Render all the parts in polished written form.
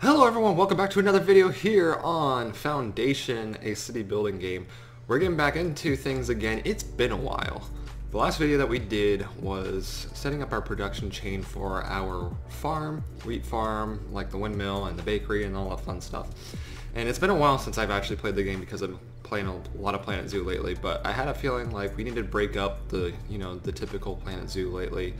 Hello everyone, welcome back to another video here on Foundation, a city building game. We're getting back into things again. It's been a while. The last video that we did was setting up our production chain for our farm, wheat farm, like the windmill and the bakery and all that fun stuff. And it's been a while since I've actually played the game because I'm playing a lot of Planet Zoo lately, but I had a feeling like we needed to break up the, the typical Planet Zoo lately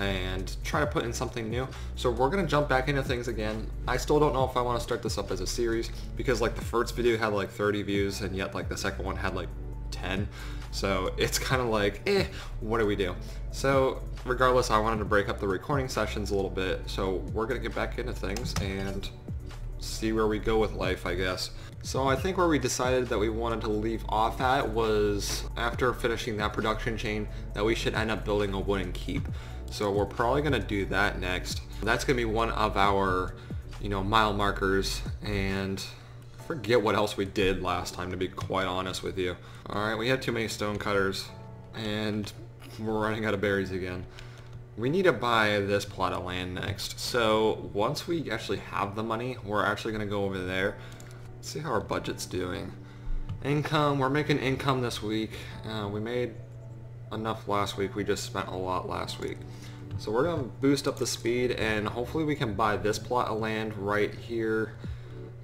and try to put in something new. So we're gonna jump back into things again. I still don't know if I want to start this up as a series because like the first video had like 30 views and yet like the second one had like 10. So it's kind of like, what do we do? So regardless, I wanted to break up the recording sessions a little bit. So we're gonna get back into things and see where we go with life, I guess. So I think where we decided that we wanted to leave off at was after finishing that production chain that we should end up building a wooden keep. So we're probably gonna do that next. That's gonna be one of our, mile markers, and I forget what else we did last time, to be quite honest with you. All right, we had too many stone cutters and we're running out of berries again. We need to buy this plot of land next. So once we actually have the money, we're actually gonna go over there, see how our budget's doing. Income, we're making income this week. We made enough last week, we just spent a lot last week. So we're gonna boost up the speed and hopefully we can buy this plot of land right here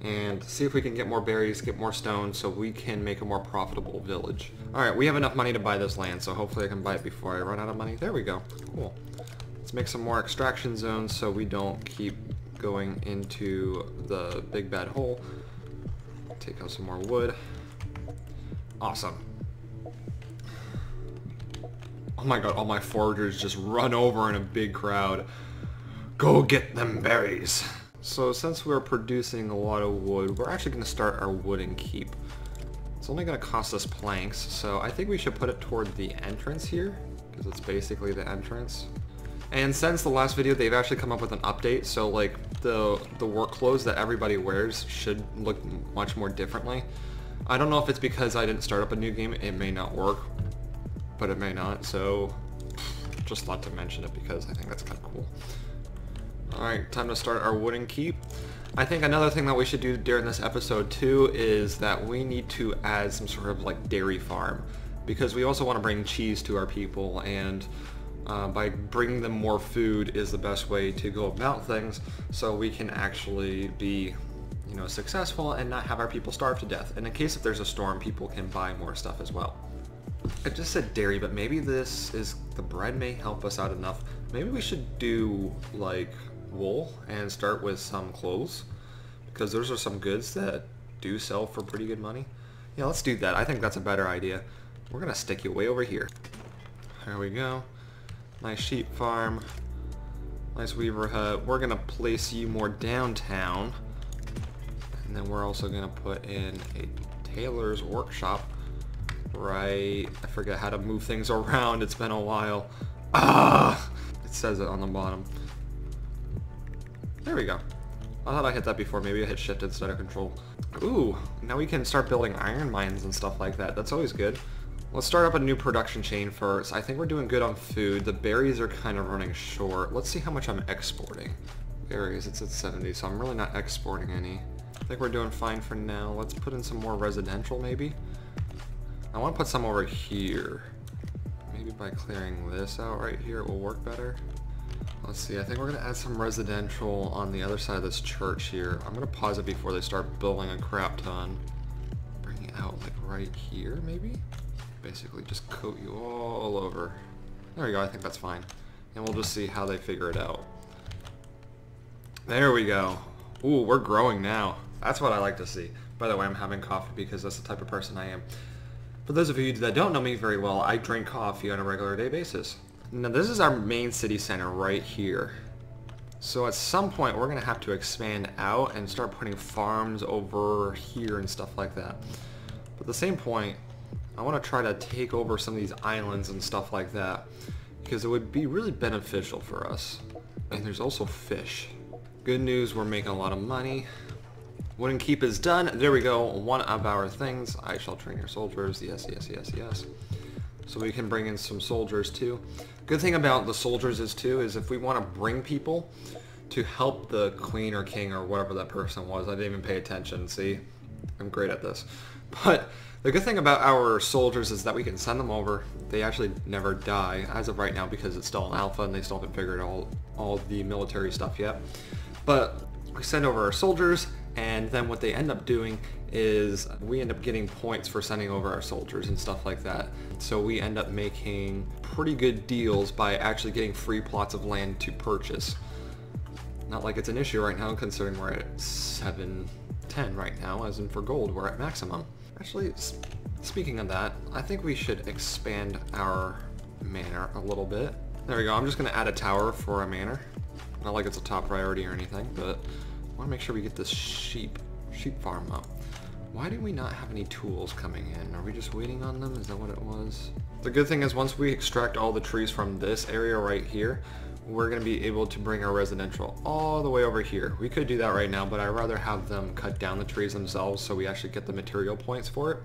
and see if we can get more berries, get more stone, so we can make a more profitable village. All right, we have enough money to buy this land, so hopefully I can buy it before I run out of money. There we go, cool. Let's make some more extraction zones so we don't keep going into the big bad hole. Take out some more wood. Awesome. Oh my god, all my foragers just run over in a big crowd. Go get them berries. So since we're producing a lot of wood, we're actually going to start our wooden keep. It's only going to cost us planks, so I think we should put it toward the entrance here, because it's basically the entrance. And since the last video, they've actually come up with an update, so like the work clothes that everybody wears should look much more differently. I don't know if it's because I didn't start up a new game, it may not work, but it may not, so just thought to mention it because I think that's kind of cool. Alright, time to start our wooden keep. I think another thing that we should do during this episode too is that we need to add some sort of like dairy farm, because we also want to bring cheese to our people, and by bringing them more food is the best way to go about things, so we can actually be successful and not have our people starve to death. And in case if there's a storm, people can buy more stuff as well. I just said dairy, but maybe this is, the bread may help us out enough. Maybe we should do like wool and start with some clothes, because those are some goods that do sell for pretty good money. Yeah, let's do that. I think that's a better idea. We're gonna stick you way over here. There we go. Nice sheep farm, nice weaver hut. We're gonna place you more downtown, and then we're also gonna put in a tailor's workshop. Right, I forget how to move things around, it's been a while. It says it on the bottom. There we go. I thought I hit that before, maybe I hit shift instead of control. Ooh, now we can start building iron mines and stuff like that, that's always good. Let's start up a new production chain first. I think we're doing good on food, the berries are kind of running short. Let's see how much I'm exporting. Berries, it's at 70, so I'm really not exporting any. I think we're doing fine for now. Let's put in some more residential maybe. I want to put some over here. Maybe by clearing this out right here it will work better. Let's see, I think we're gonna add some residential on the other side of this church here. I'm gonna pause it before they start building a crap ton. Bring it out like right here maybe? Basically just coat you all over. There we go, I think that's fine. And we'll just see how they figure it out. There we go. Ooh, we're growing now. That's what I like to see. By the way, I'm having coffee because that's the type of person I am. For those of you that don't know me very well, I drink coffee on a regular day basis. Now this is our main city center right here. So at some point we're going to have to expand out and start putting farms over here and stuff like that. But at the same point, I want to try to take over some of these islands and stuff like that, because it would be really beneficial for us. And there's also fish. Good news, we're making a lot of money. Wooden keep is done. There we go, one of our things. I shall train your soldiers, yes, yes, yes, yes. So we can bring in some soldiers too. Good thing about the soldiers is if we want to bring people, to help the queen or king or whatever that person was. I didn't even pay attention, see? I'm great at this. But the good thing about our soldiers is that we can send them over. They actually never die as of right now because it's still an alpha and they still haven't figured out all the military stuff yet. But we send over our soldiers, and then what they end up doing is we end up getting points for sending over our soldiers and stuff like that. So we end up making pretty good deals by actually getting free plots of land to purchase. Not like it's an issue right now, considering we're at 710 right now, as in for gold, we're at maximum. Actually, speaking of that, I think we should expand our manor a little bit. There we go, I'm just gonna add a tower for a manor. Not like it's a top priority or anything, but I wanna make sure we get this sheep farm up. Why do we not have any tools coming in? Are we just waiting on them? Is that what it was? The good thing is once we extract all the trees from this area right here, we're gonna be able to bring our residential all the way over here. We could do that right now, but I'd rather have them cut down the trees themselves so we actually get the material points for it.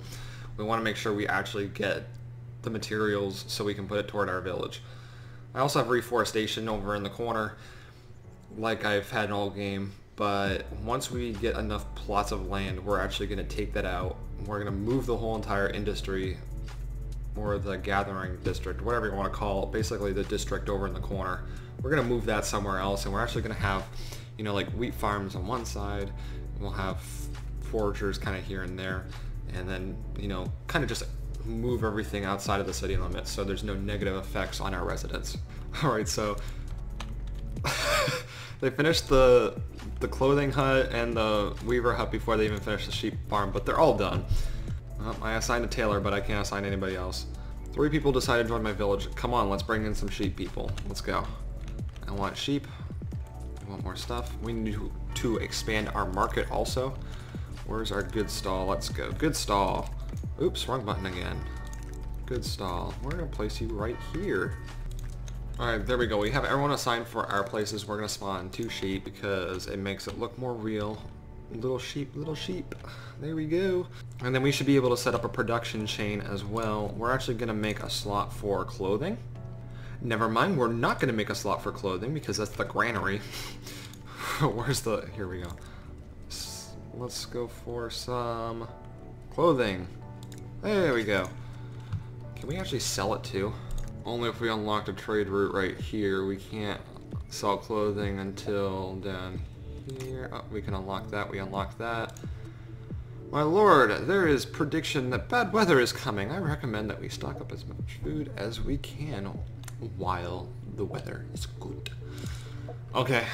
We wanna make sure we actually get the materials so we can put it toward our village. I also have reforestation over in the corner, like I've had an all game, but once we get enough plots of land, we're actually gonna take that out. We're gonna move the whole entire industry or the gathering district, whatever you wanna call it, basically the district over in the corner. We're gonna move that somewhere else, and we're actually gonna have, you know, like wheat farms on one side, and we'll have foragers kind of here and there, and then, you know, kind of just move everything outside of the city limits so there's no negative effects on our residents. All right, so they finished the clothing hut and the weaver hut before they even finished the sheep farm, but they're all done. I assigned a tailor, but I can't assign anybody else. 3 people decided to join my village. Come on, let's bring in some sheep people. Let's go. I want sheep. I want more stuff. We need to expand our market also. Where's our good stall? Let's go. Good stall. Oops, wrong button again. Good stall. We're going to place you right here. Alright, there we go. We have everyone assigned for our places. We're going to spawn 2 sheep because it makes it look more real. Little sheep, there we go. And then we should be able to set up a production chain as well. We're actually gonna make a slot for clothing. Never mind, we're not gonna make a slot for clothing because that's the granary. Where's the, here we go. Let's go for some clothing. There we go. Can we actually sell it too? Only if we unlocked a trade route right here. We can't sell clothing until down here. Oh, we can unlock that. We unlock that. My lord, there is prediction that bad weather is coming. I recommend that we stock up as much food as we can while the weather is good. Okay,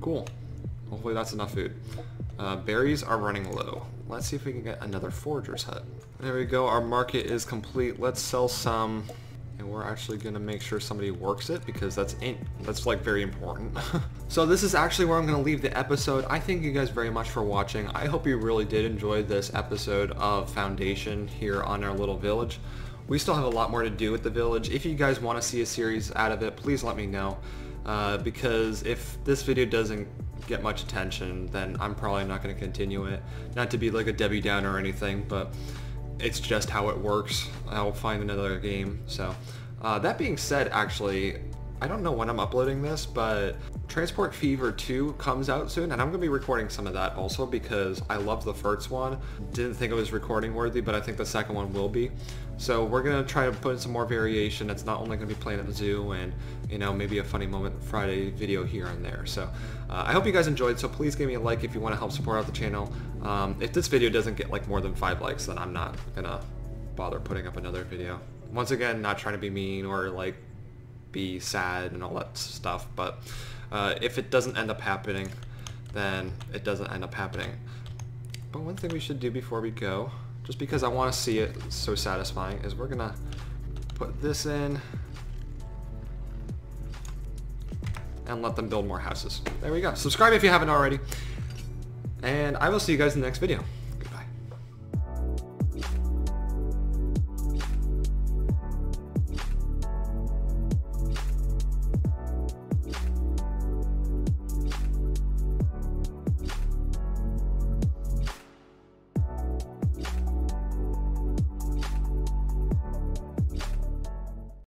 cool. Hopefully that's enough food. Berries are running low. Let's see if we can get another forager's hut. There we go. Our market is complete. Let's sell some, and we're actually gonna make sure somebody works it because that's like very important. So this is actually where I'm gonna leave the episode. I thank you guys very much for watching. I hope you really did enjoy this episode of Foundation here on our little village. We still have a lot more to do with the village. If you guys want to see a series out of it, please let me know, because if this video doesn't get much attention, then I'm probably not gonna continue it. Not to be like a Debbie Downer or anything, but it's just how it works. I'll find another game. So that being said, actually, I don't know when I'm uploading this, but Transport Fever 2 comes out soon, and I'm gonna be recording some of that also because I love the first one. Didn't think it was recording worthy, but I think the second one will be. So we're gonna try to put in some more variation. It's not only gonna be Planet Zoo and, you know, maybe a Funny Moment Friday video here and there. So I hope you guys enjoyed. So please give me a like if you want to help support out the channel. If this video doesn't get like more than 5 likes, then I'm not gonna bother putting up another video. Once again, not trying to be mean or like be sad and all that stuff, but if it doesn't end up happening, then it doesn't end up happening. But one thing we should do before we go, just because I want to see it so satisfying, is we're gonna put this in and let them build more houses. There we go. Subscribe if you haven't already, and I will see you guys in the next video.